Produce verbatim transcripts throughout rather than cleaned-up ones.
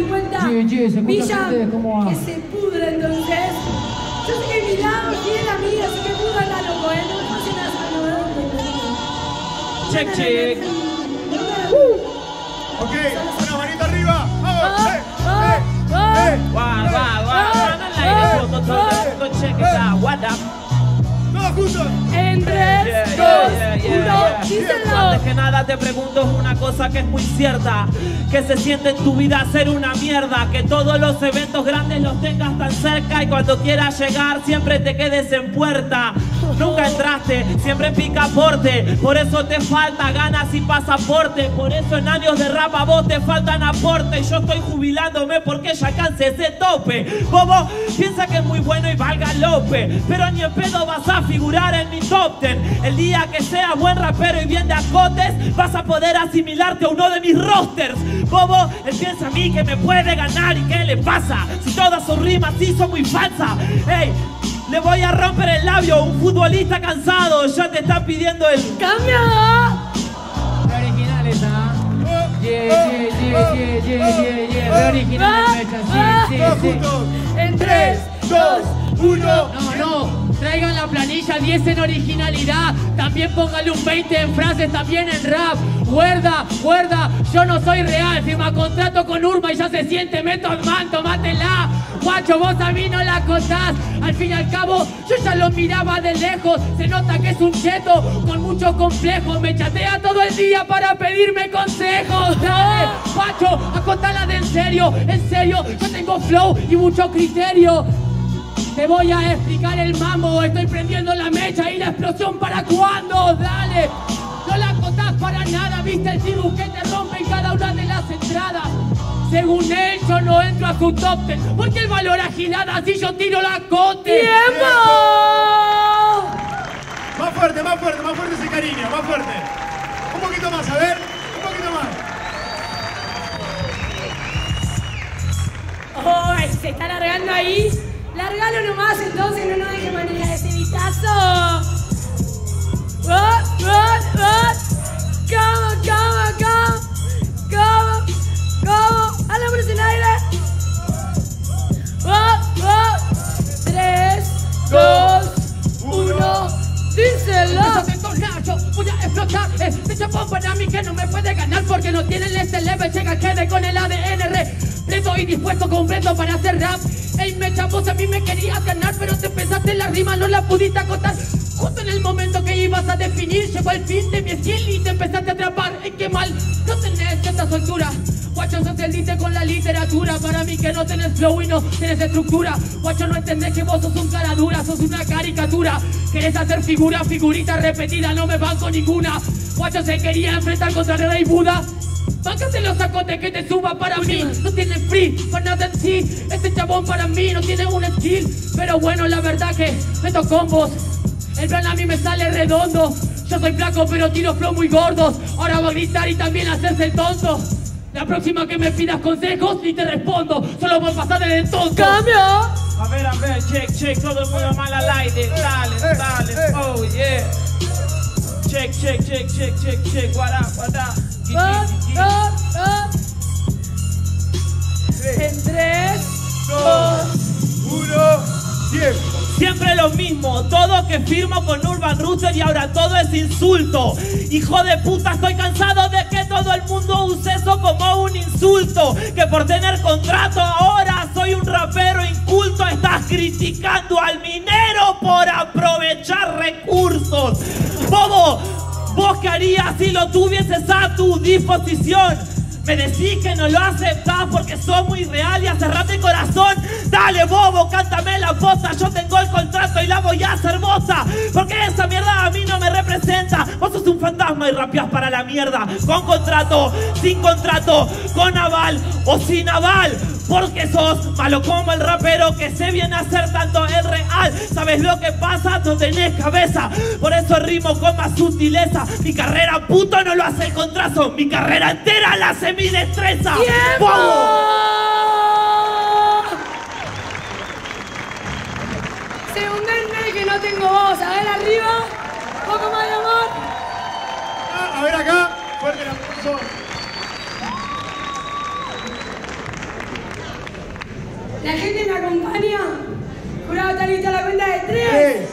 cincuenta yeah, yeah, villas que se pudre, entonces. Yo sé que mi lado tiene la mía, así que pudra la loco, ¿eh? No me pasen a saludar. Check, check. Uh. Ok, una manita arriba. ¡Vamos! ¡Eh! ¡Eh! ¡Guau, guau, guau! ¡Todo check it out! What up? En tres, dos, uno, díselo. Antes que nada te pregunto una cosa que es muy cierta: que se siente en tu vida ser una mierda, que todos los eventos grandes los tengas tan cerca y cuando quieras llegar siempre te quedes en puerta. Nunca entraste, siempre picaporte, por eso te falta ganas y pasaporte. Por eso en años de rap a vos te faltan aportes. Yo estoy jubilándome porque ya cansé ese tope. Bobo piensa que es muy bueno y valga Lope, pero ni en pedo vas a figurar en mi top ten. El día que seas buen rapero y bien de acotes, vas a poder asimilarte a uno de mis rosters. Bobo, él piensa a mí que me puede ganar y qué le pasa, si todas sus rimas sí son muy falsas. Ey, le voy a romper el labio, un futbolista cansado ya te está pidiendo el cambio. De originales, ¿ah? Yeah, yeah, yeah, yeah, yeah, yeah, yeah. De originales, Mecha, sí, sí, sí. En tres, dos, uno. No, no, traigan la planilla, diez en originalidad. También póngale un veinte en frases, también en rap. Guarda, guarda, yo no soy real. Firma contrato con Urma y ya se siente Method Man, tomátela. Guacho, vos a mí no la contás. Al fin y al cabo, yo ya lo miraba de lejos. Se nota que es un cheto con muchos complejos. Me chatea todo el día para pedirme consejos. Dale, Guacho, acotala de en serio. En serio, yo tengo flow y mucho criterio. Te voy a explicar el mambo. Estoy prendiendo la mecha y la explosión para cuando. Dale, no la contás para nada. Viste el virus que te rompe en cada una de las entradas. Según él, yo no entro a su top ten, porque el valor agilada si yo tiro la cote. ¡Tiempo! Más fuerte, más fuerte, más fuerte ese cariño, más fuerte. Un poquito más, a ver, un poquito más. ¡Oh! Se está largando ahí. Largalo nomás, entonces no nos deje manera de ese vistazo. ¡Oh, oh, oh! ¡Cómo, cómo, cómo! ¡Cómo, cómo! ¡A la presión aire! ¡Oh, oh! tres, dos, uno, díselo. Yo voy a explotar este chapón para mí que no me puede ganar porque no tienen este level. Llega, quede con el A D N R. Preto y dispuesto completo para hacer rap. Ey, Mecha, vos a mí me querías ganar, pero te pensaste la rima, no la pudiste acotar. Justo en el momento que ibas a definir, llegó el fin de mi estilo y te empezaste a atrapar. ¡Ey, qué mal! No tenés tanta soltura. Guacho, sos el líder con la literatura. Para mí que no tenés flow y no tenés estructura. Guacho, no entendés que vos sos un cara dura, sos una caricatura. Querés hacer figura, figurita repetida, no me banco ninguna. Guacho, se quería enfrentar contra el Rey Buda. Bájate los sacotes que te suba para mí. No tiene free, para nada en sí. Este chabón para mí no tiene un skill. Pero bueno, la verdad que me tocó con vos. El plan a mí me sale redondo. Yo soy flaco pero tiro flow muy gordos. Ahora va a gritar y también hacerse el tonto. La próxima que me pidas consejos ni te respondo. Solo voy a pasar desde entonces. ¡Cambio! A ver, a ver, check, check. Todo el mundo mal al aire. Dale, dale, oh yeah. Check, check, check, check, check, check. What up, what up? Oh, oh, oh. En tres, dos, uno, diez. Siempre lo mismo, todo que firmo con Urban Rooster y ahora todo es insulto. Hijo de puta, estoy cansado de que todo el mundo use eso como un insulto. Que por tener contrato ahora soy un rapero inculto. Estás criticando al minero por aprovechar recursos. Bobo, ¿vos qué harías si lo tuvieses a tu disposición? Me decís que no lo aceptás porque sos muy real y acerrate el corazón. Dale, bobo, cántame la posta. Yo tengo el contrato y la voy a hacer bosta. Porque esa mierda a mí no me representa. Vos sos un fantasma y rapeás para la mierda. Con contrato, sin contrato, con aval o sin aval. Porque sos malo como el rapero que se viene a hacer tanto el real. ¿Sabes lo que pasa? No tenés cabeza. Por eso rimo con más sutileza. Mi carrera, puto, no lo hace el contrazo. Mi carrera entera la hace mi destreza. ¡Tiempo! Segundo el que no tengo voz. A ver arriba. Un poco más de amor. Ah, a ver acá. Fuerte el aplauso. La gente me acompaña. Jurado, está lista la cuenta de tres. tres.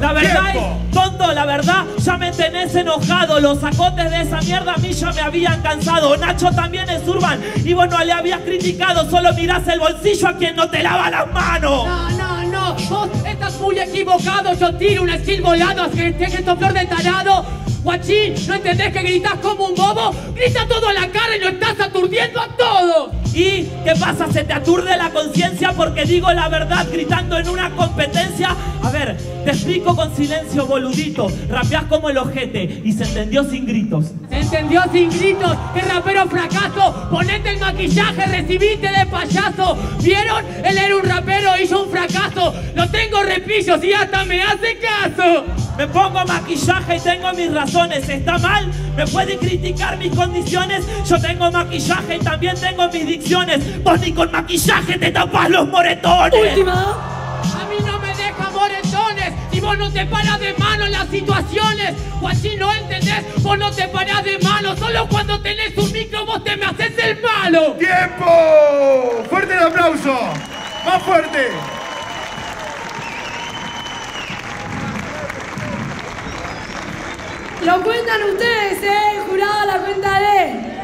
La verdad es, tonto, la verdad, ya me tenés enojado. Los sacotes de esa mierda a mí ya me habían cansado. Nacho también es urban y vos no le habías criticado. Solo mirás el bolsillo a quien no te lava las manos. No, no, no, vos estás muy equivocado. Yo tiro un skill volado a gente que flor de tarado. Guachín, ¿no entendés que gritás como un bobo? Grita todo a la cara y lo estás aturdiendo a todos. ¿Y qué pasa? ¿Se te aturde la conciencia porque digo la verdad gritando en una competencia? A ver, te explico con silencio, boludito. Rapeás como el ojete y se entendió sin gritos. Se entendió sin gritos, qué rapero fracaso. Ponete el maquillaje, recibiste de payaso. ¿Vieron? Él era un rapero y yo un fracaso. No tengo repillos y hasta me hace caso. Me pongo maquillaje y tengo mis razones. ¿Está mal? ¿Me pueden criticar mis condiciones? Yo tengo maquillaje y también tengo mis dicciones. Vos ni con maquillaje te tapas los moretones. Última. A mí no me deja moretones. Y vos no te paras de mano en las situaciones. O así no entendés. Vos no te paras de mano. Solo cuando tenés un micro vos te me haces el malo. ¡Tiempo! ¡Fuerte el aplauso! ¡Más fuerte! Lo cuentan ustedes, ¿eh? Jurado, la cuenta de...